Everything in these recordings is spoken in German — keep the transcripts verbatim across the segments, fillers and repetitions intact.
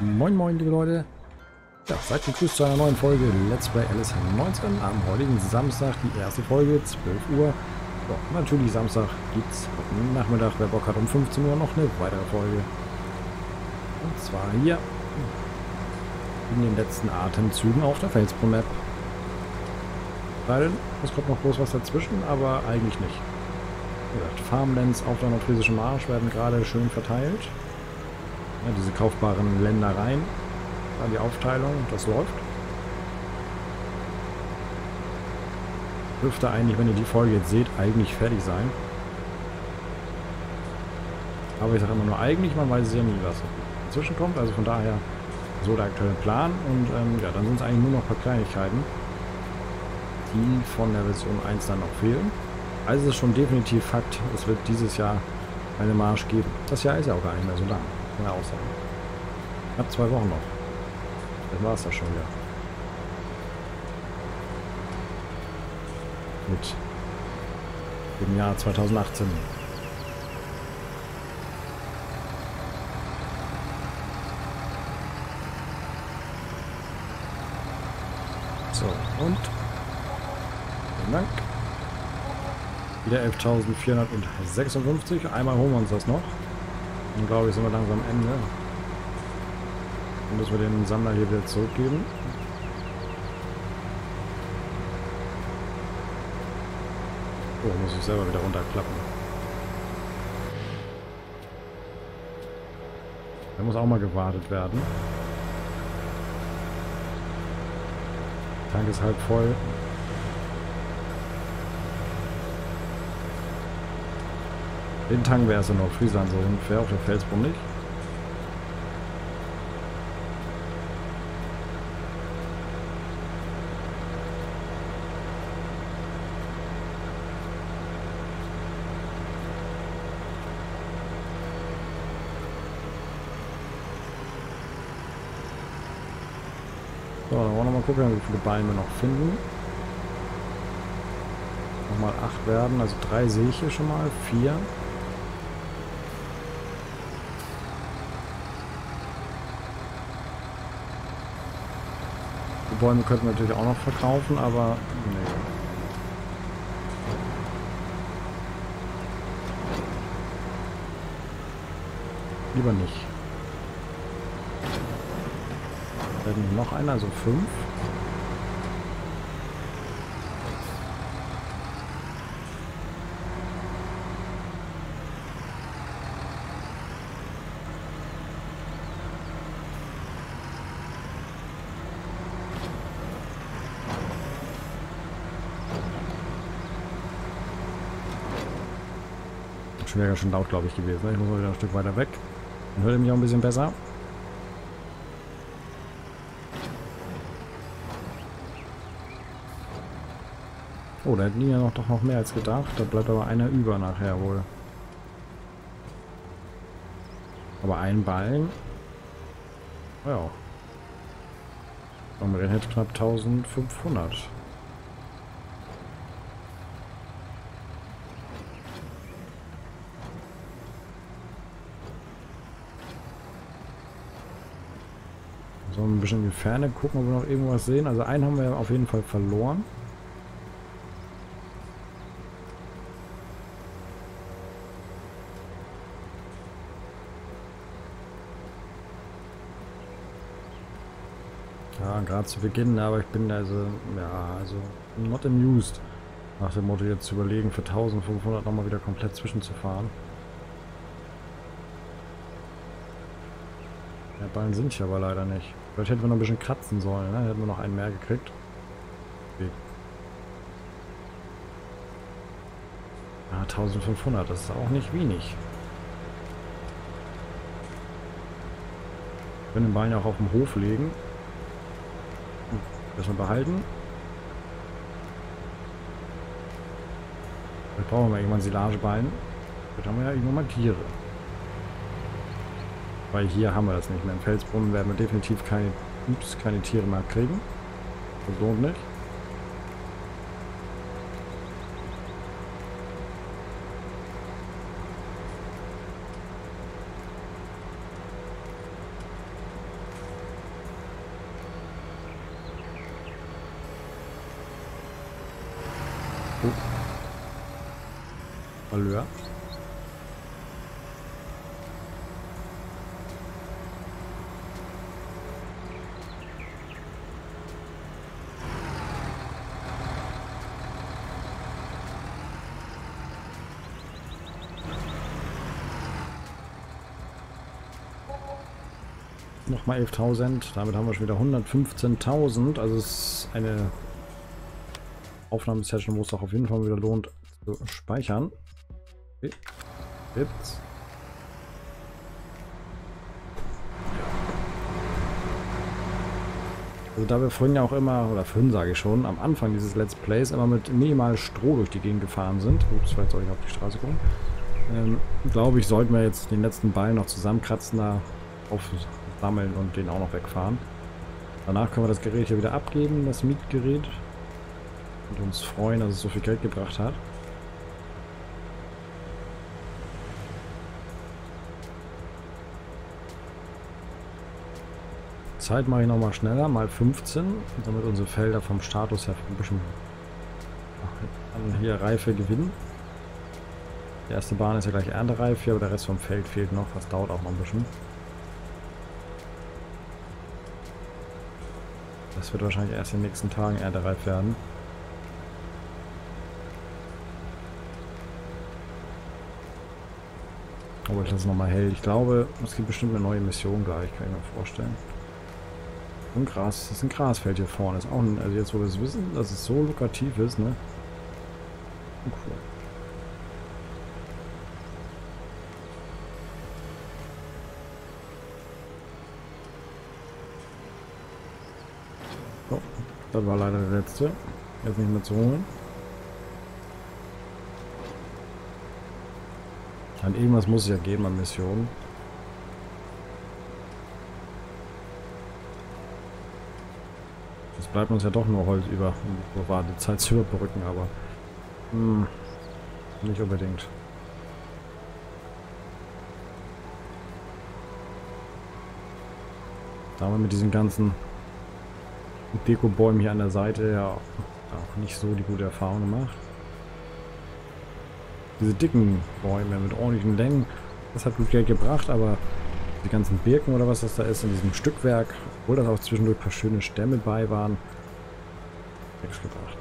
Moin moin liebe Leute, ja, seid gegrüßt zu einer neuen Folge Let's Play L S neunzehn am heutigen Samstag, die erste Folge, zwölf Uhr. Ja, natürlich Samstag gibt es am Nachmittag, wer Bock hat, um fünfzehn Uhr noch eine weitere Folge. Und zwar hier in den letzten Atemzügen auf der Felsbrunnig. Weil es kommt noch bloß was dazwischen, aber eigentlich nicht. Wie gesagt, Farmlands auf der nordfriesischen Marsch werden gerade schön verteilt. Ja, diese kaufbaren Ländereien, da die Aufteilung, das läuft. Dürfte eigentlich, wenn ihr die Folge jetzt seht, eigentlich fertig sein. Aber ich sage immer nur eigentlich, man weiß es ja nie, was dazwischen kommt. Also von daher so der aktuelle Plan. Und ähm, ja, dann sind es eigentlich nur noch ein paar Kleinigkeiten, die von der Version eins dann noch fehlen. Also es ist schon definitiv Fakt, es wird dieses Jahr eine Marsch geben. Das Jahr ist ja auch gar nicht mehr so lang. Kann ja auch sein. Knapp zwei Wochen noch. Dann war es das schon wieder. Mit dem Jahr zweitausendachtzehn. So, und vielen Dank. Wieder elftausendvierhundertsechsundfünfzig. Einmal holen wir uns das noch. Dann glaube ich, sind wir langsam am Ende. Und dass wir den Sammler hier wieder zurückgeben. Oh, muss ich selber wieder runterklappen. Der muss auch mal gewartet werden. Der Tank ist halb voll. Den Tank wäre es in Nordfriesland so ungefähr, auf der Felsbrunnig. So, dann wollen wir nochmal gucken, wie viele Ballen wir noch finden. Nochmal acht werden, also drei sehe ich hier schon mal, vier. Bäume könnten wir natürlich auch noch verkaufen, aber nee. Lieber nicht. Dann noch einer, also fünf. Wäre ja schon laut, glaube ich, gewesen. Ich muss mal wieder ein Stück weiter weg. Dann hört ihr mich auch ein bisschen besser. Oh, da liegen ja noch, doch noch mehr als gedacht. Da bleibt aber einer über nachher wohl. Aber ein Ballen. Oh ja. Und wir reden jetzt knapp eintausendfünfhundert. So, ein bisschen in die Ferne gucken, ob wir noch irgendwas sehen. Also einen haben wir auf jeden Fall verloren. Ja, gerade zu Beginn, aber ich bin also, ja, also not amused. Nach dem Motto jetzt zu überlegen, für eintausendfünfhundert nochmal wieder komplett zwischenzufahren. Ja, Ballen sind hier aber leider nicht. Vielleicht hätten wir noch ein bisschen kratzen sollen, ne? Hätten wir noch einen mehr gekriegt. Okay. Ah, eintausendfünfhundert, das ist auch nicht wenig. Wir können den Ballen auch auf den Hof legen. Müssen wir behalten. Vielleicht brauchen wir irgendwann Silageballen. Vielleicht haben wir ja irgendwann mal Tiere. Weil hier haben wir das nicht mehr. Im Felsbrunnen werden wir definitiv keine, ups, keine Tiere mehr kriegen. Das lohnt nicht. Allure. Nochmal elftausend, damit haben wir schon wieder hundertfünfzehntausend. Also es ist eine Aufnahmesession, wo es auch auf jeden Fall wieder lohnt zu speichern. Okay. Jetzt. Also da wir vorhin ja auch immer, oder vorhin sage ich schon, am Anfang dieses Let's Plays immer mit minimal Stroh durch die Gegend gefahren sind. Ups, vielleicht soll ich auf die Straße gucken. Ähm, glaube ich, sollten wir jetzt den letzten Ball noch zusammenkratzen, da aufsammeln und den auch noch wegfahren. Danach können wir das Gerät hier wieder abgeben, das Mietgerät. Und uns freuen, dass es so viel Geld gebracht hat. Zeit mache ich nochmal schneller, mal fünfzehn, damit unsere Felder vom Status her ein bisschen an hier Reife gewinnen. Die erste Bahn ist ja gleich erntereif hier, aber der Rest vom Feld fehlt noch, das dauert auch noch ein bisschen. Das wird wahrscheinlich erst in den nächsten Tagen erntereif werden. Aber ich lasse nochmal hell. Ich glaube, es gibt bestimmt eine neue Mission gleich, kann ich mir vorstellen. Und Gras, das ist ein Grasfeld hier vorne. Ist auch ein, also jetzt wo wir es wissen, dass es so lukrativ ist, ne? Oh, cool. So, das war leider der letzte. Jetzt nicht mehr zu holen. An irgendwas muss es ja geben an Missionen. Jetzt bleibt uns ja doch nur Holz über, um war die Zeit zu überbrücken, aber mh, nicht unbedingt. Da haben wir mit diesen ganzen Dekobäumen hier an der Seite ja auch nicht so die gute Erfahrung gemacht. Diese dicken Bäume mit ordentlichen Längen, das hat gut Geld gebracht, aber die ganzen Birken oder was das da ist in diesem Stückwerk, obwohl das auch zwischendurch ein paar schöne Stämme bei waren, nichts gebracht.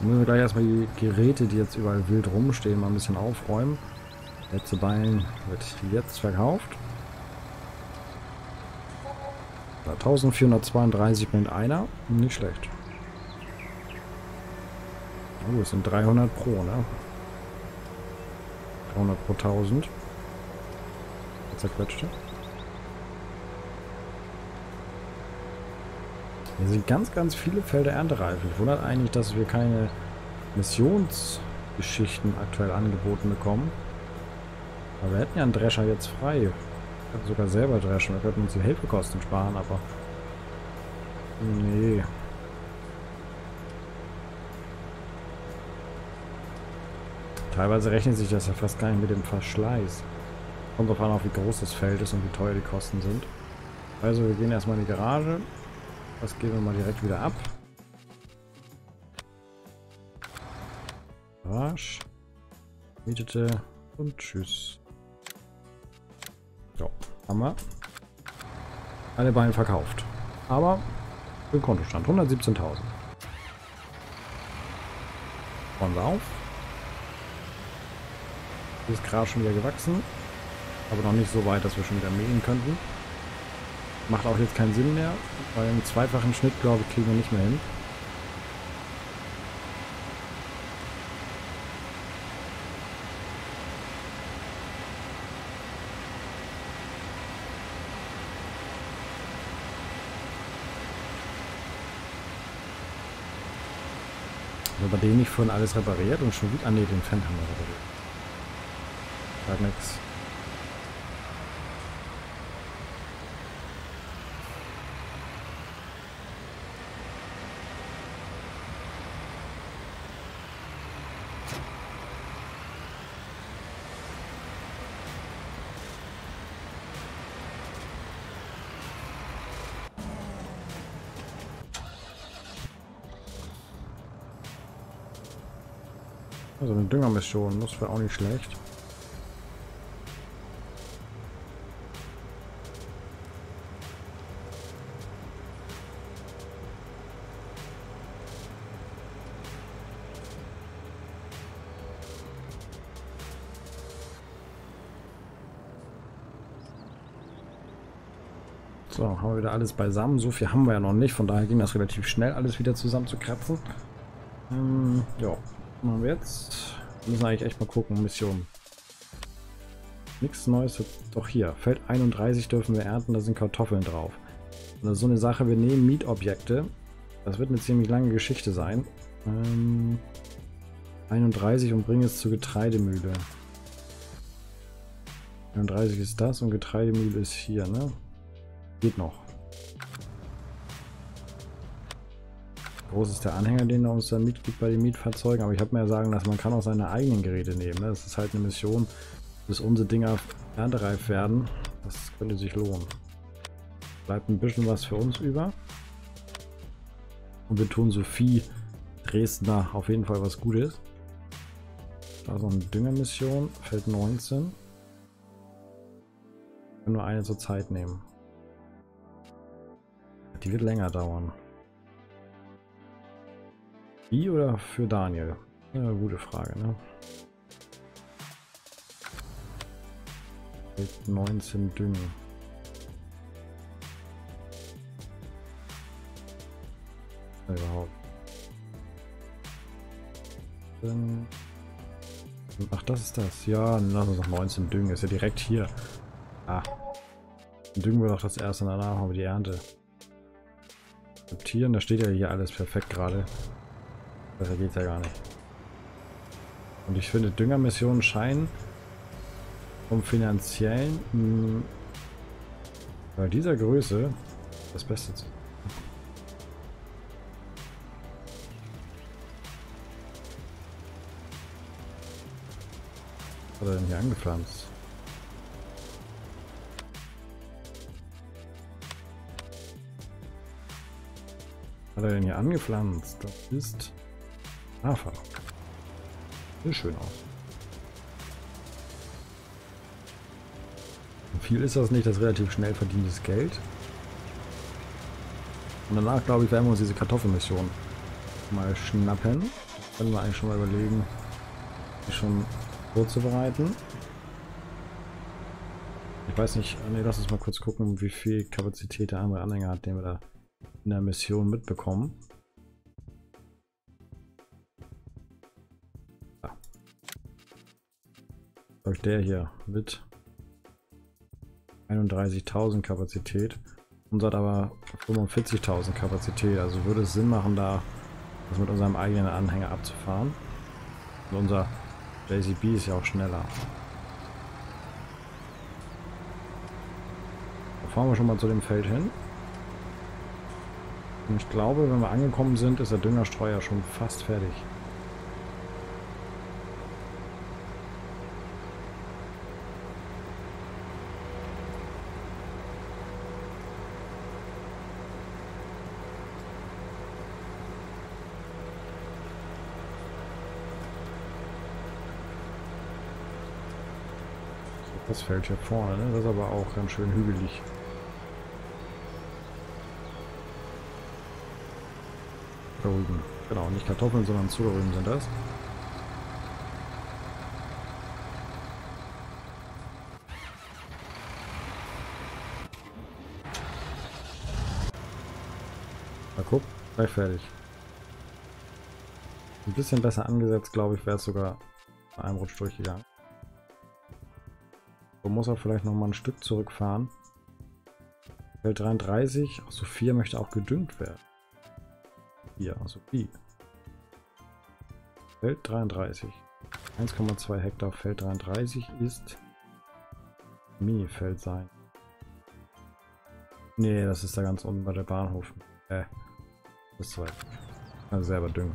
Müssen wir gleich erstmal die Geräte, die jetzt überall wild rumstehen, mal ein bisschen aufräumen. Letzte Bein wird jetzt verkauft. eintausendvierhundertzweiunddreißig mit einer, nicht schlecht. Oh, es sind dreihundert pro, ne? dreihundert pro tausend. Zerquetschte. Hier sind ganz, ganz viele Felder erntereif. Ich wundert eigentlich, dass wir keine Missionsgeschichten aktuell angeboten bekommen. Aber wir hätten ja einen Drescher jetzt frei. Wir könnten sogar selber dreschen. Wir könnten uns die Hilfekosten sparen, aber... Nee. Teilweise rechnet sich das ja fast gar nicht mit dem Verschleiß. Kommt drauf an, auf wie groß das Feld ist und wie teuer die Kosten sind. Also wir gehen erstmal in die Garage. Das geben wir mal direkt wieder ab. Rasch. Mietete und tschüss. So, haben wir. Alle Beine verkauft. Aber im Kontostand hundertsiebzehntausend. Bauen wir auf. Hier ist Gras schon wieder gewachsen. Aber noch nicht so weit, dass wir schon wieder mähen könnten. Macht auch jetzt keinen Sinn mehr, weil einen zweifachen Schnitt, glaube ich, kriegen wir nicht mehr hin. Haben wir bei dem nicht vorhin alles repariert und schon wieder... Ah ne, den Fan haben wir repariert. Sag nix. So, also eine Düngermission, das wäre auch nicht schlecht. So, haben wir wieder alles beisammen. So viel haben wir ja noch nicht, von daher ging das relativ schnell, alles wieder zusammen zu kratzen. Ähm, ja. Machen wir jetzt. Wir müssen eigentlich echt mal gucken. Mission. Nichts Neues. Doch hier. Feld einunddreißig dürfen wir ernten. Da sind Kartoffeln drauf. Und das ist so eine Sache. Wir nehmen Mietobjekte. Das wird eine ziemlich lange Geschichte sein. Ähm, einunddreißig und bringen es zur Getreidemühle. einunddreißig ist das und Getreidemühle ist hier, ne? Geht noch. Groß ist der Anhänger, den er uns da mitgibt bei den Mietfahrzeugen, aber ich habe mir ja sagen lassen, man kann auch seine eigenen Geräte nehmen. Ne? Das ist halt eine Mission, bis unsere Dinger erntereif werden. Das könnte sich lohnen. Bleibt ein bisschen was für uns über. Und wir tun Sophie Dresdner auf jeden Fall was Gutes. Da ist noch eine Düngermission, Feld neunzehn. Ich kann nur eine zur Zeit nehmen. Die wird länger dauern. Die oder für Daniel? Ja, gute Frage, ne? Mit neunzehn Düngen. Überhaupt. Ach, das ist das. Ja, lass uns noch neunzehn Düngen. Ist ja direkt hier. Ah. Dann düngen wir doch das erste, danach haben wir die Ernte. Akzeptieren, da steht ja hier alles perfekt gerade. Besser geht's ja gar nicht. Und ich finde, Düngermissionen scheinen vom finanziellen mh, bei dieser Größe das Beste zu sein. Was hat er denn hier angepflanzt? Was hat er denn hier angepflanzt? Das ist... Hafer. Sieht schön aus. Und viel ist das nicht, das ist relativ schnell verdientes Geld. Und danach, glaube ich, werden wir uns diese Kartoffelmission mal schnappen. Können wir eigentlich schon mal überlegen, die schon vorzubereiten. Ich weiß nicht, nee, lass uns mal kurz gucken, wie viel Kapazität der andere Anhänger hat, den wir da in der Mission mitbekommen. Glaube ich, der hier mit einunddreißigtausend Kapazität. Unser hat aber fünfundvierzigtausend Kapazität. Also würde es Sinn machen, da das mit unserem eigenen Anhänger abzufahren. Und unser J C B ist ja auch schneller. Da fahren wir schon mal zu dem Feld hin. Und ich glaube, wenn wir angekommen sind, ist der Düngerstreuer schon fast fertig. Das Feld hier vorne, ne? Das ist aber auch ganz schön hügelig. Zuckerrüben. Genau, nicht Kartoffeln, sondern Zuckerrüben sind das. Na guck, gleich fertig. Ein bisschen besser angesetzt, glaube ich, wäre es sogar bei einem Rutsch durchgegangen. Muss er vielleicht noch mal ein Stück zurückfahren. Feld dreiunddreißig. Sophia möchte auch gedüngt werden. Hier, Sophie. Feld dreiunddreißig. eins Komma zwei Hektar Feld dreiunddreißig ist Minifeld sein. Nee, das ist da ganz unten bei der Bahnhof. Äh, das ist weit. Also selber düngen.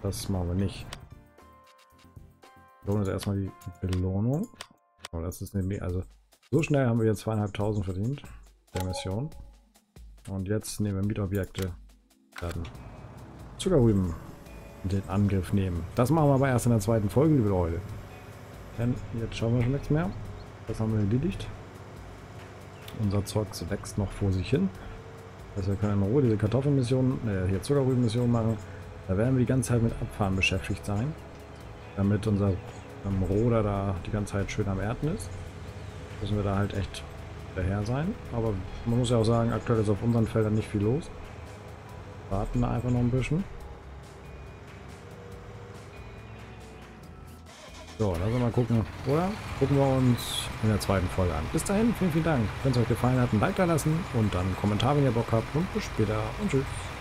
Das machen wir nicht. Belohnen wir erstmal die Belohnung. Oh, das ist nämlich, also so schnell haben wir jetzt zweieinhalbtausend verdient der Mission. Und jetzt nehmen wir Mietobjekte. Werden Zuckerrüben den Angriff nehmen. Das machen wir aber erst in der zweiten Folge, liebe Leute. Denn jetzt schauen wir schon nichts mehr. Das haben wir erledigt. Unser Zeug wächst noch vor sich hin. Also wir können in Ruhe diese Kartoffelmission, äh, hier Zuckerrübenmission machen. Da werden wir die ganze Zeit mit Abfahren beschäftigt sein. Damit unser ähm, Roder da die ganze Zeit schön am Erden ist. Müssen wir da halt echt daher sein. Aber man muss ja auch sagen, aktuell ist auf unseren Feldern nicht viel los. Warten wir einfach noch ein bisschen. So, lass uns mal gucken, oder? Gucken wir uns in der zweiten Folge an. Bis dahin, vielen, vielen Dank. Wenn es euch gefallen hat, ein Like da lassen und dann einen Kommentar, wenn ihr Bock habt. Und bis später und tschüss.